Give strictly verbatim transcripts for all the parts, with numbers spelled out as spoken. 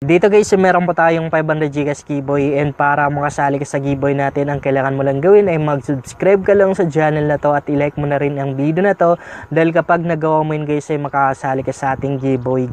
Dito guys, meron po tayong five hundred GCash giveaway, and para makasali ka sa giveaway natin, ang kailangan mo lang gawin ay mag-subscribe ka lang sa channel na to at i-like mo na rin ang video na to, dahil kapag nagawa mo yun guys ay makakasali ka sa ating giveaway.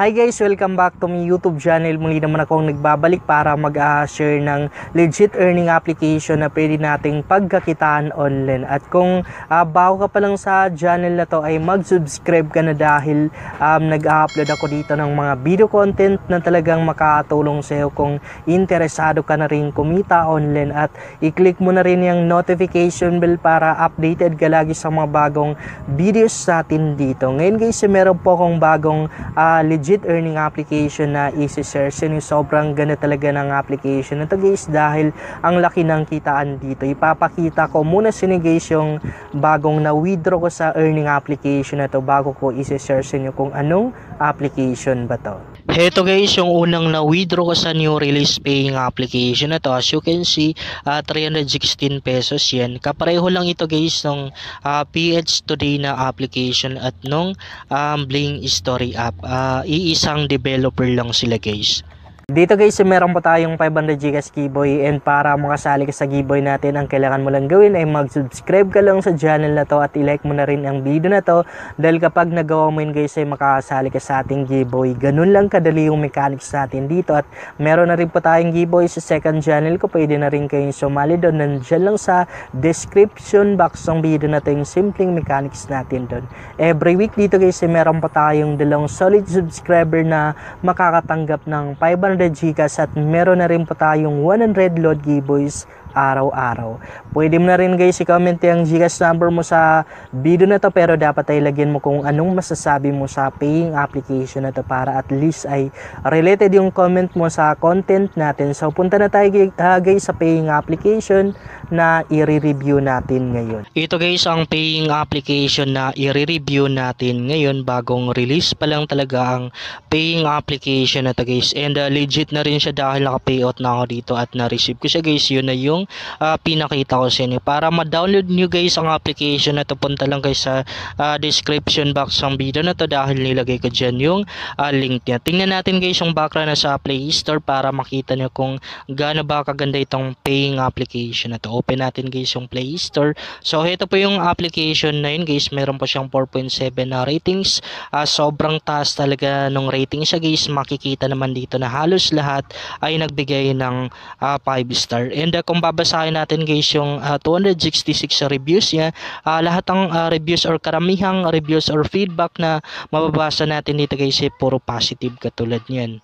Hi guys! Welcome back to my YouTube channel. Muli naman akong nagbabalik para mag-share ng legit earning application na pwede nating pagkakitaan online. At kung uh, bago ka pa lang sa channel na to ay mag-subscribe ka na, dahil um, nag-upload ako dito ng mga video content na talagang makatulong sa'yo kung interesado ka na rin kumita online. At i-click mo na rin yung notification bell para updated ka lagi sa mga bagong videos natin dito. Ngayon guys, meron po akong bagong uh, legit legit earning application na isi-share. Sobrang ganda talaga ng application na ito guys, dahil ang laki ng kitaan dito. Ipapakita ko muna sa inyo guys yung bagong na-withdraw ko sa earning application na ito bago ko isi-share sa inyo kung anong application ba to. Heto guys, yung unang na-withdraw ko sa new release paying application na to. As you can see, uh, three hundred sixteen pesos yan. Kapareho lang ito guys ng uh, P H Today na application at nung um, Bling Story app. Uh, iisang developer lang sila guys. Dito guys, meron po tayong five hundred GCash giveaway, and para makasali ka sa giveaway natin, ang kailangan mo lang gawin ay mag-subscribe ka lang sa channel na to at i-like mo na rin ang video na to, dahil kapag nagawa mo yun guys ay makakasali ka sa ating giveaway. Ganun lang kadali yung mechanics natin dito. At meron na rin po tayong giveaway sa second channel ko, pwede na rin kayong sumali doon. Nandiyan lang sa description box ng video na to yung simpleng mechanics natin doon. Every week dito guys, meron po tayong dalawang solid subscriber na makakatanggap ng five hundred GCash, at meron na rin po tayong one hundred load giveaways araw-araw. Pwede mo na rin guys i-comment yung GCash number mo sa video na to, pero dapat ay lagyan mo kung anong masasabi mo sa paying application na to para at least ay related yung comment mo sa content natin. So punta na tayo guys sa paying application na i-review natin ngayon. Ito guys ang paying application na i-review natin ngayon. Bagong release pa lang talaga ang paying application na to guys, and uh, legit na rin siya dahil naka-payout na ako dito at na-receive ko siya guys. Yun na yung Uh, pinakita ko sa inyo. Para ma-download nyo guys ang application na to, punta lang guys sa uh, description box ng video na to, dahil nilagay ko dyan yung uh, link niya. Tingnan natin guys yung background na sa Play Store para makita nyo kung gaano ba kaganda itong paying application na to. Open natin guys yung Play Store. So ito po yung application na yun guys. Meron po siyang four point seven na ratings. Uh, sobrang taas talaga nung rating siya guys. Makikita naman dito na halos lahat ay nagbigay ng uh, five star. And uh, kung babasahin natin guys yung uh, two hundred sixty-six reviews niya, uh, lahat ng uh, reviews or karamihang reviews or feedback na mababasa natin dito guys eh, puro positive katulad niyan.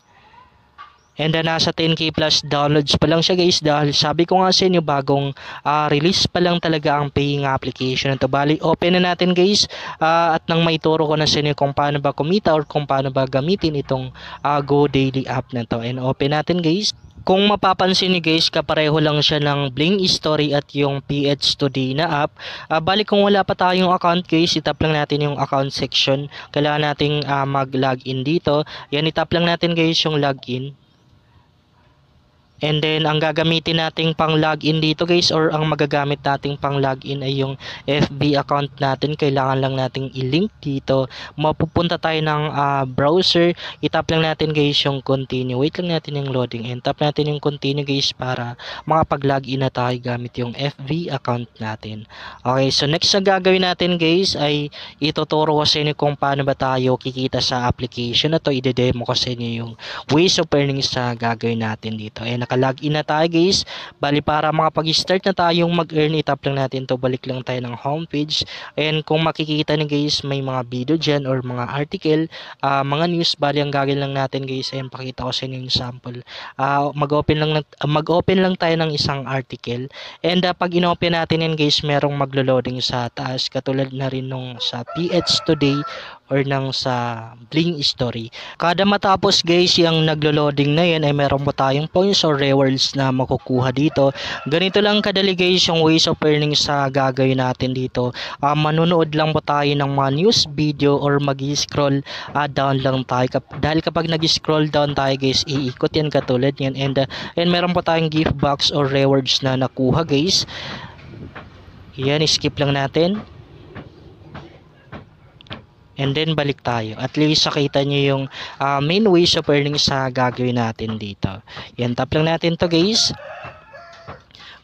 And uh, nasa ten K plus downloads pa lang siya guys, dahil sabi ko nga sa inyo bagong uh, release pa lang talaga ang paying application na to. Bali, open na natin guys, uh, at nang maituro ko na sa inyo kung paano ba kumita or kung paano ba gamitin itong uh, Go Daily app na to. And open natin guys. Kung mapapansin ni guys, kapareho lang siya ng Bling Story at yung P H two D na app. Uh, balik kung wala pa tayong account guys, itap lang natin yung account section. Kailangan nating uh, mag-login dito. Yan, itap lang natin guys yung login. And then, ang gagamitin nating pang-login dito guys, or ang magagamit nating pang-login ay yung F B account natin. Kailangan lang nating i-link dito. Mapupunta tayo ng uh, browser. I-tap lang natin guys yung continue. Wait lang natin yung loading. And tap natin yung continue guys para makapag-login na tayo gamit yung F B account natin. Okay, so next na gagawin natin guys ay ituturo ko sa inyo kung paano ba tayo kikita sa application na to. Ide-demo ko sa inyo yung ways of earnings na gagawin natin dito. And naka-login na tayo guys. Bali, para makapag-start na tayong mag-earn, itap lang natin to. Balik lang tayo ng homepage. And kung makikita nyo guys, may mga video dyan or mga article, uh, mga news. Bali, ang gagawin lang natin guys, ayun, pakita ko sa inyo yung sample. Uh, mag-open lang, uh, mag-open lang tayo ng isang article. And uh, pag in-open natin yan guys, merong maglo-loading sa taas. Katulad na rin nung sa P H Today or nang sa Bling Story. Kada matapos guys yung naglo-loading na yan ay meron po tayong points or rewards na makukuha dito. Ganito lang kadali guys yung ways of earnings sa gagawin natin dito. Uh, manunood lang po tayo ng mga news video or mag-scroll uh, down lang tayo. Kap dahil kapag nag-scroll down tayo guys, iikot yan katulad yan. And, uh, and meron po tayong gift box or rewards na nakuha guys. Yan, skip lang natin. And then balik tayo. At least nakita nyo yung uh, main ways of earning sa gagawin natin dito. Yan, tap lang natin to guys.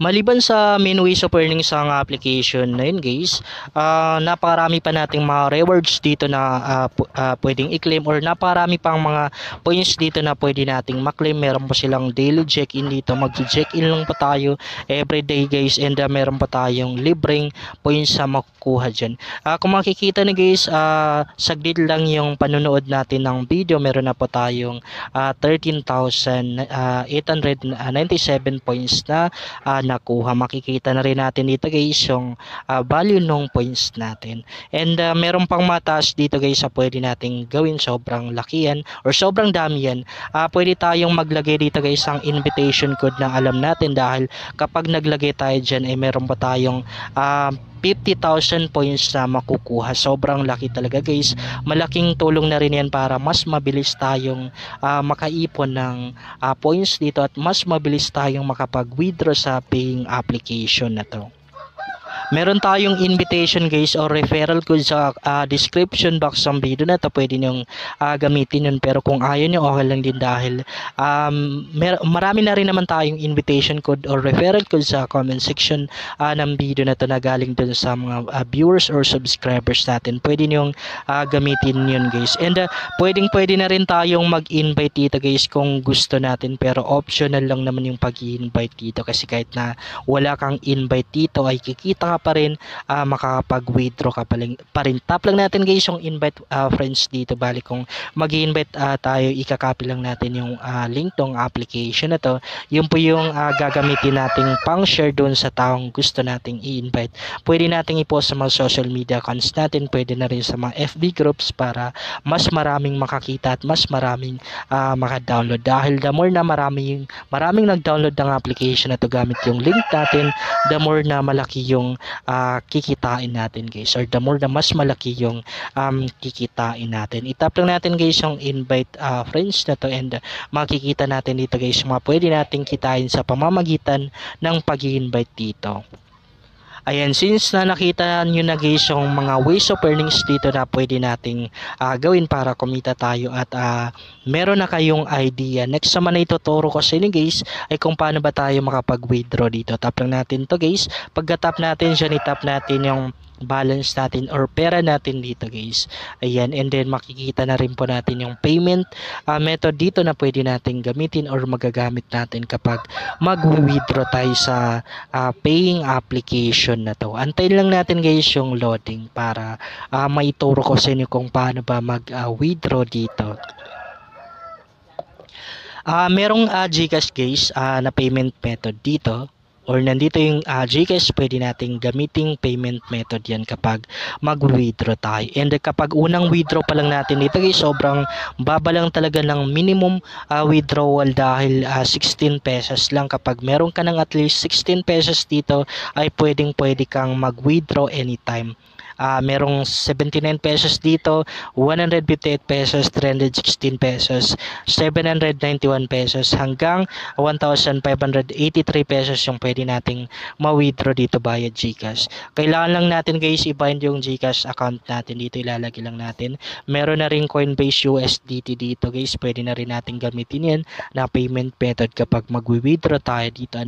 Maliban sa main ways of earning sa application na yun guys, uh, napakarami pa nating mga rewards dito na uh, uh, pwedeng i-claim, or napakarami pang mga points dito na pwede nating maklaim. Meron pa silang daily check-in dito, mag-check-in lang pa tayo everyday guys, and uh, meron pa tayong libreng points sa makukuha dyan. Uh, kung makikita na guys, uh, saglit lang yung panunood natin ng video, meron na po tayong uh, thirteen thousand eight hundred ninety-seven points na uh, nakuha. Makikita na rin natin dito guys yung uh, value ng points natin, and uh, meron pang mataas dito guys sa pwede nating gawin. Sobrang laki yan, or sobrang dami yan. Uh, pwede tayong maglagay dito guys ang invitation code na alam natin, dahil kapag naglagay tayo dyan ay meron pa tayong uh, fifty thousand points na makukuha. Sobrang laki talaga guys. Malaking tulong na rin yan para mas mabilis tayong uh, makaipon ng uh, points dito, at mas mabilis tayong makapag-withdraw sa paying application na to. Meron tayong invitation guys or referral code sa uh, description box ng video na ito. Pwede niyong uh, gamitin yun, pero kung ayaw niyo okay lang din, dahil um, marami na rin naman tayong invitation code or referral code sa comment section uh, ng video na ito na galing dun sa mga uh, viewers or subscribers natin. Pwede niyong uh, gamitin yun guys, and uh, pwedeng pwede na rin tayong mag-invite dito guys kung gusto natin, pero optional lang naman yung pag-invite dito, kasi kahit na wala kang invite dito ay kikita ka pa rin, uh, makakapag-withdraw ka pa rin, pa rin. Tap lang natin guys yung invite uh, friends dito. Bali kung mag-invite uh, tayo, ikakopy lang natin yung uh, link tong application na to. Yun po yung uh, gagamitin natin pang share doon sa taong gusto nating i-invite. Pwede nating i-post sa mga social media accounts natin, pwede na rin sa mga F B groups, para mas maraming makakita at mas maraming uh, maka-download, dahil the more na maraming, maraming nag-download ng application na to gamit yung link natin, the more na malaki yung Uh, kikitain natin guys, or the more na mas malaki yung um, kikitain natin. Itap lang natin guys yung invite uh, friends na to, and uh, makikita natin dito guys mga pwede natin kitain sa pamamagitan ng pag-invite dito. Ayan, since na nakita nyo na guys yung mga ways of earnings dito na pwede nating uh, gawin para kumita tayo, at uh, meron na kayong idea. Next naman na ituturo ko sa inyo guys ay kung paano ba tayo makapag-withdraw dito. Tap lang natin to guys. Pagka-tap natin dyan, itap natin yung balance natin or pera natin dito guys. Ayan, and then makikita na rin po natin yung payment uh, method dito na pwede natin gamitin or magagamit natin kapag mag-withdraw tayo sa uh, paying application na to. Antayin lang natin guys yung loading para uh, maituro ko sa inyo kung paano ba mag-withdraw uh, dito. Uh, merong uh, GCash guys uh, na payment method dito, or nandito yung uh, GCash, pwede nating gamitin payment method yan kapag mag-withdraw tayo. And uh, kapag unang withdraw pa lang natin dito guys, sobrang baba lang talaga ng minimum uh, withdrawal, dahil uh, sixteen pesos lang. Kapag meron ka ng at least sixteen pesos dito ay pwedeng pwede kang mag-withdraw anytime. Uh, merong seventy-nine pesos dito, one hundred fifty-eight pesos, three hundred sixteen pesos, seven hundred ninety-one pesos, hanggang one thousand five hundred eighty-three pesos yung pwede nating ma-withdraw dito via GCash. Kailangan lang natin guys i-bind yung GCash account natin dito, ilalagay lang natin. Meron na rin Coinbase U S D T dito guys, pwede na rin natin gamitin yan na payment method kapag mag-withdraw tayo dito.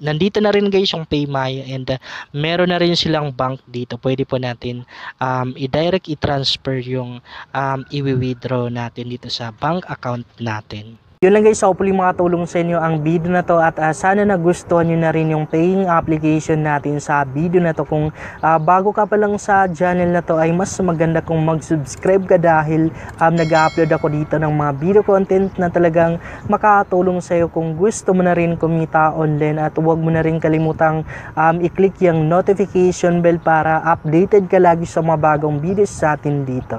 Nandito na rin guys yung Paymaya, and uh, meron na rin silang bank dito, pwede po natin um, i-direct i-transfer yung um, i-withdraw natin dito sa bank account natin. Yun lang guys, hopefully makatulong sa inyo ang video na to, at uh, sana nagustuhan nyo na rin yung paying application natin sa video na to. Kung uh, bago ka pa lang sa channel na to ay mas maganda kung mag-subscribe ka, dahil um, nag-upload ako dito ng mga video content na talagang makatulong sa iyo kung gusto mo na rin kumita online. At huwag mo na rin kalimutang um, i-click yung notification bell para updated ka lagi sa mga bagong videos sa atin dito.